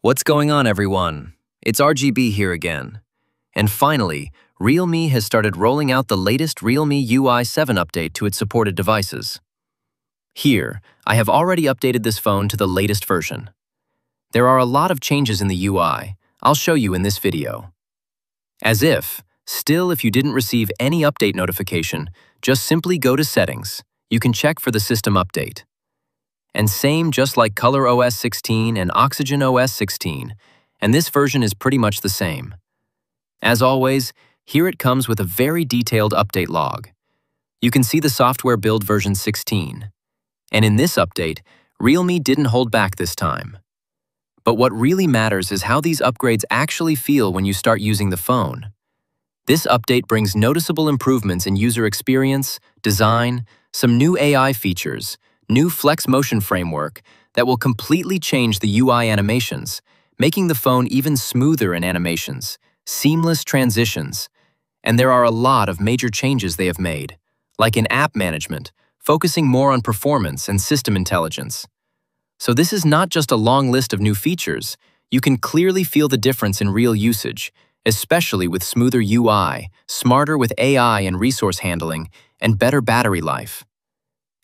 What's going on, everyone? It's RGB here again. And finally, Realme has started rolling out the latest Realme UI 7 update to its supported devices. Here, I have already updated this phone to the latest version. There are a lot of changes in the UI. I'll show you in this video. If you didn't receive any update notification, just simply go to Settings. You can check for the system update. And same just like ColorOS 16 and OxygenOS 16, and this version is pretty much the same. As always, here it comes with a very detailed update log. You can see the software build version 16. And in this update, Realme didn't hold back this time. But what really matters is how these upgrades actually feel when you start using the phone. This update brings noticeable improvements in user experience, design, some new AI features, new Flex Motion framework that will completely change the UI animations, making the phone even smoother in animations, seamless transitions. And there are a lot of major changes they have made, like in app management, focusing more on performance and system intelligence. So this is not just a long list of new features. You can clearly feel the difference in real usage, especially with smoother UI, smarter with AI and resource handling, and better battery life.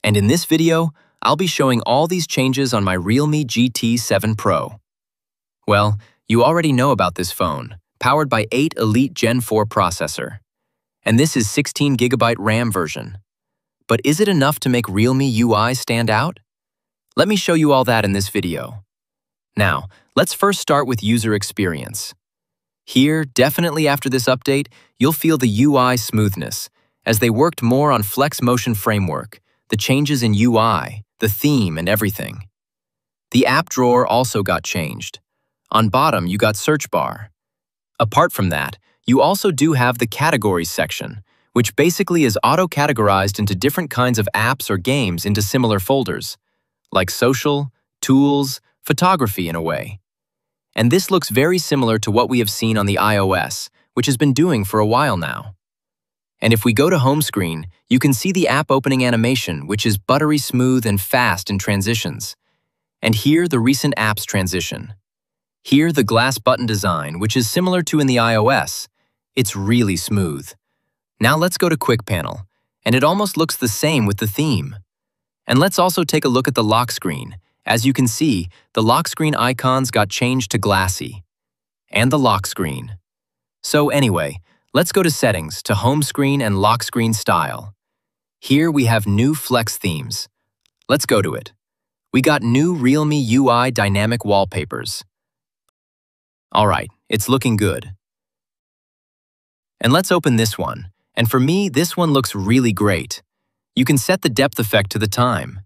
And in this video, I'll be showing all these changes on my Realme GT7 Pro. Well, you already know about this phone, powered by 8 Elite Gen 4 processor. And this is 16GB RAM version. But is it enough to make Realme UI stand out? Let me show you all that in this video. Now, let's first start with user experience. Here, definitely after this update, you'll feel the UI smoothness, as they worked more on Flex Motion framework, the changes in UI, the theme, and everything. The app drawer also got changed. On bottom, you got search bar. Apart from that, you also do have the categories section, which basically is auto-categorized into different kinds of apps or games into similar folders, like social, tools, photography in a way. And this looks very similar to what we have seen on the iOS, which has been doing for a while now. And if we go to home screen, you can see the app opening animation, which is buttery smooth and fast in transitions. And here the recent apps transition. Here the glass button design, which is similar to in the iOS. It's really smooth. Now let's go to quick panel, and it almost looks the same with the theme. And let's also take a look at the lock screen. As you can see, the lock screen icons got changed to glassy. And the lock screen. So anyway, let's go to settings, to home screen and lock screen style. Here we have new Flex themes. Let's go to it. We got new Realme UI dynamic wallpapers. All right, it's looking good. And let's open this one. And for me, this one looks really great. You can set the depth effect to the time.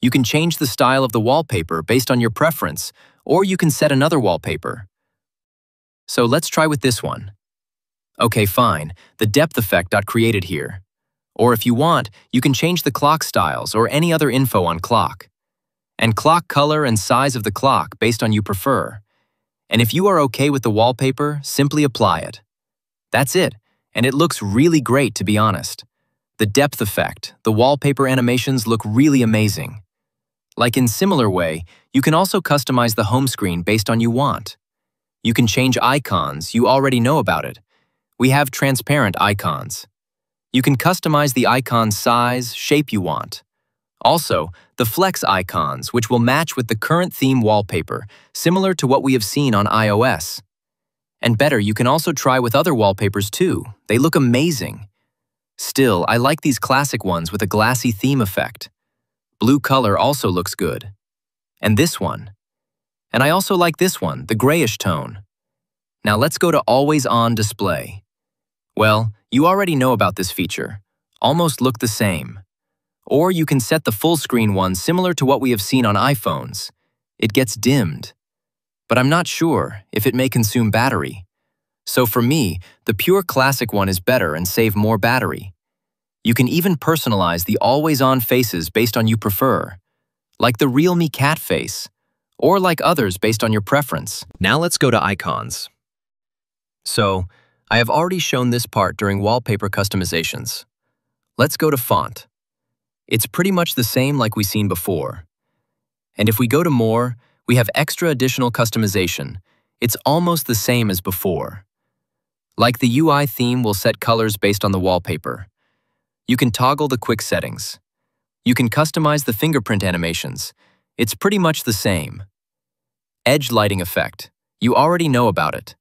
You can change the style of the wallpaper based on your preference, or you can set another wallpaper. So let's try with this one. Okay, fine, the depth effect got created here. Or if you want, you can change the clock styles or any other info on clock. And clock color and size of the clock based on you prefer. And if you are okay with the wallpaper, simply apply it. That's it, and it looks really great, to be honest. The depth effect, the wallpaper animations look really amazing. Like in similar way, you can also customize the home screen based on you want. You can change icons, you already know about it. We have transparent icons. You can customize the icon size, shape you want. Also, the Flex icons, which will match with the current theme wallpaper, similar to what we have seen on iOS. And better, you can also try with other wallpapers too. They look amazing. Still, I like these classic ones with a glassy theme effect. Blue color also looks good. And this one. And I also like this one, the grayish tone. Now let's go to always on display. Well, you already know about this feature. Almost look the same. Or you can set the full screen one similar to what we have seen on iPhones. It gets dimmed. But I'm not sure if it may consume battery. So for me, the pure classic one is better and save more battery. You can even personalize the always-on faces based on you prefer, like the Realme cat face, or like others based on your preference. Now let's go to icons. So, I have already shown this part during wallpaper customizations. Let's go to font. It's pretty much the same like we've seen before. And if we go to more, we have extra additional customization. It's almost the same as before. Like the UI theme will set colors based on the wallpaper. You can toggle the quick settings. You can customize the fingerprint animations. It's pretty much the same. Edge lighting effect. You already know about it.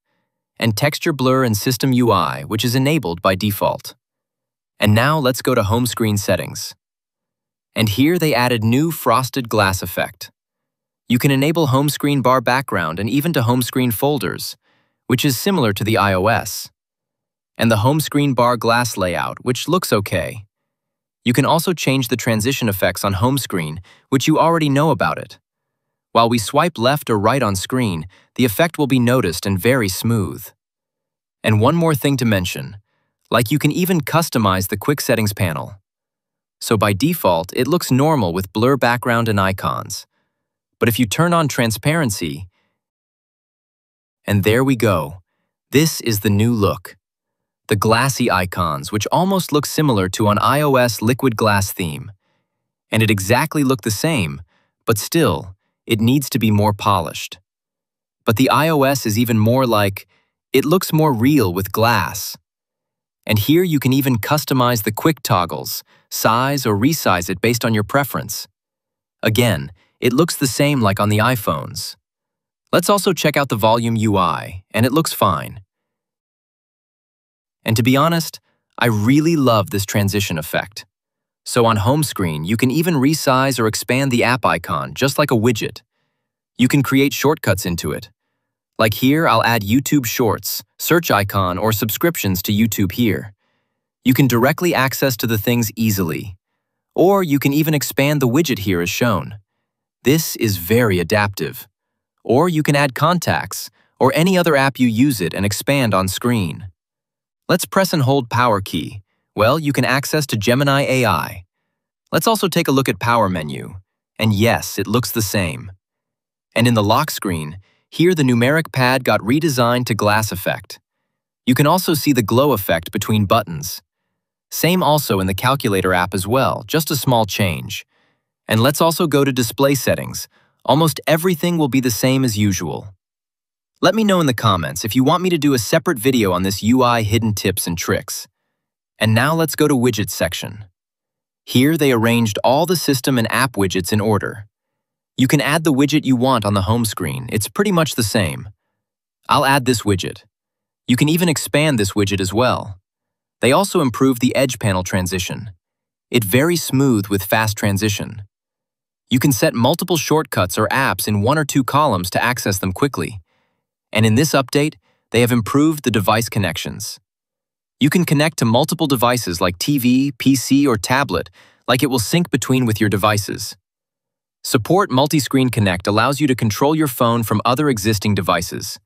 And texture blur and system UI, which is enabled by default. And now let's go to home screen settings. And here they added new frosted glass effect. You can enable home screen bar background and even to home screen folders, which is similar to the iOS. And the home screen bar glass layout, which looks okay. You can also change the transition effects on home screen, which you already know about it. While we swipe left or right on screen, the effect will be noticed and very smooth. And one more thing to mention, like you can even customize the quick settings panel. So by default, it looks normal with blur background and icons. But if you turn on transparency, and there we go. This is the new look. The glassy icons, which almost look similar to an iOS liquid glass theme. And it exactly looked the same, but still, it needs to be more polished. But the iOS is even more like, it looks more real with glass. And here you can even customize the quick toggles, size or resize it based on your preference. Again, it looks the same like on the iPhones. Let's also check out the volume UI, and it looks fine. And to be honest, I really love this transition effect. So on home screen, you can even resize or expand the app icon, just like a widget. You can create shortcuts into it. Like here, I'll add YouTube Shorts, search icon, or subscriptions to YouTube here. You can directly access to the things easily. Or you can even expand the widget here as shown. This is very adaptive. Or you can add contacts, or any other app you use it and expand on screen. Let's press and hold power key. Well, you can access to Gemini AI. Let's also take a look at power menu. And yes, it looks the same. And in the lock screen, here the numeric pad got redesigned to glass effect. You can also see the glow effect between buttons. Same also in the calculator app as well, just a small change. And let's also go to display settings. Almost everything will be the same as usual. Let me know in the comments if you want me to do a separate video on this UI hidden tips and tricks. And now let's go to widgets section. Here they arranged all the system and app widgets in order. You can add the widget you want on the home screen. It's pretty much the same. I'll add this widget. You can even expand this widget as well. They also improved the edge panel transition. It's very smooth with fast transition. You can set multiple shortcuts or apps in one or two columns to access them quickly. And in this update, they have improved the device connections. You can connect to multiple devices like TV, PC, or tablet, like it will sync between with your devices. Support multi-screen connect allows you to control your phone from other existing devices.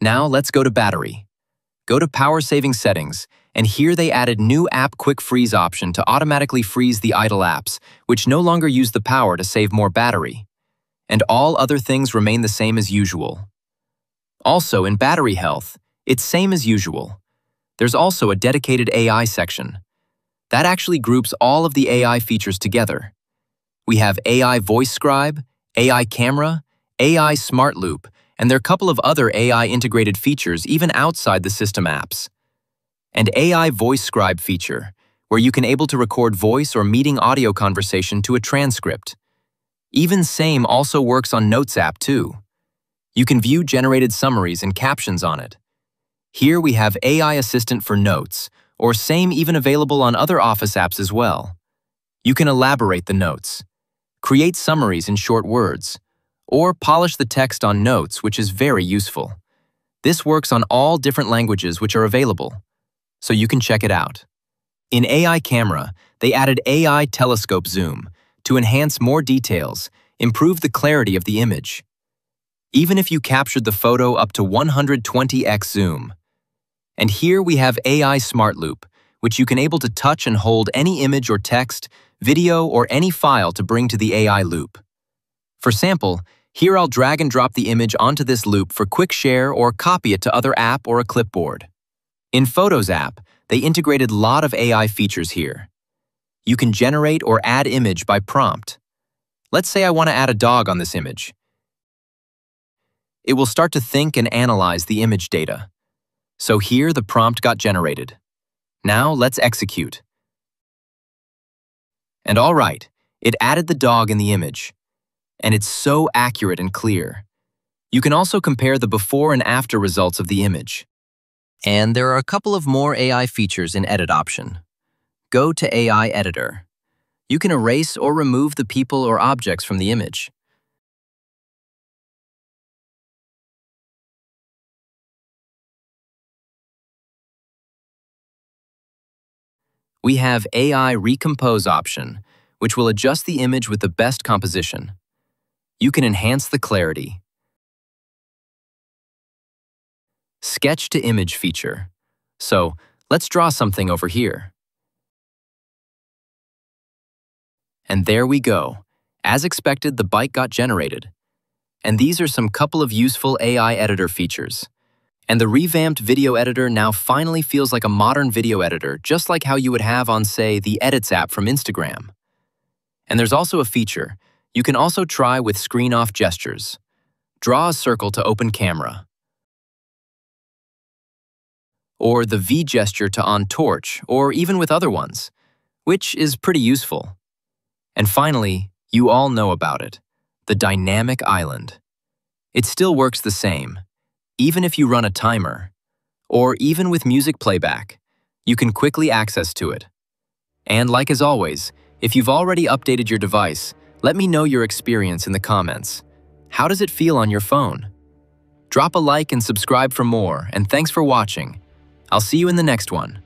Now let's go to battery. Go to power saving settings, and here they added new app quick freeze option to automatically freeze the idle apps, which no longer use the power to save more battery. And all other things remain the same as usual. Also in battery health, it's same as usual. There's also a dedicated AI section. That actually groups all of the AI features together. We have AI voice scribe, AI camera, AI smart loop, and there are a couple of other AI integrated features even outside the system apps. And AI voice scribe feature, where you can able to record voice or meeting audio conversation to a transcript. Even same also works on Notes app too. You can view generated summaries and captions on it. Here we have AI assistant for notes, or same even available on other Office apps as well. You can elaborate the notes, create summaries in short words, or polish the text on notes, which is very useful. This works on all different languages which are available, so you can check it out. In AI camera, they added AI telescope zoom to enhance more details, improve the clarity of the image. Even if you captured the photo up to 120x zoom. And here we have AI smart loop, which you can able to touch and hold any image or text, video, or any file to bring to the AI loop. For sample, here I'll drag and drop the image onto this loop for quick share or copy it to other app or a clipboard. In Photos app, they integrated a lot of AI features here. You can generate or add image by prompt. Let's say I want to add a dog on this image. it will start to think and analyze the image data. So here the prompt got generated. Now let's execute. And all right, it added the dog in the image. And it's so accurate and clear. You can also compare the before and after results of the image. And there are a couple of more AI features in Edit option. Go to AI Editor. You can erase or remove the people or objects from the image. We have AI Recompose option, which will adjust the image with the best composition. You can enhance the clarity. Sketch to image feature. So, let's draw something over here. And there we go. As expected, the bike got generated. And these are some couple of useful AI editor features. And the revamped video editor now finally feels like a modern video editor, just like how you would have on, say, the Edits app from Instagram. And there's also a feature. You can also try with screen-off gestures. Draw a circle to open camera. Or the V gesture to on torch, or even with other ones, which is pretty useful. And finally, you all know about it, the Dynamic Island. It still works the same. Even if you run a timer, or even with music playback, you can quickly access to it. And like as always, if you've already updated your device, let me know your experience in the comments. How does it feel on your phone? Drop a like and subscribe for more, and thanks for watching. I'll see you in the next one.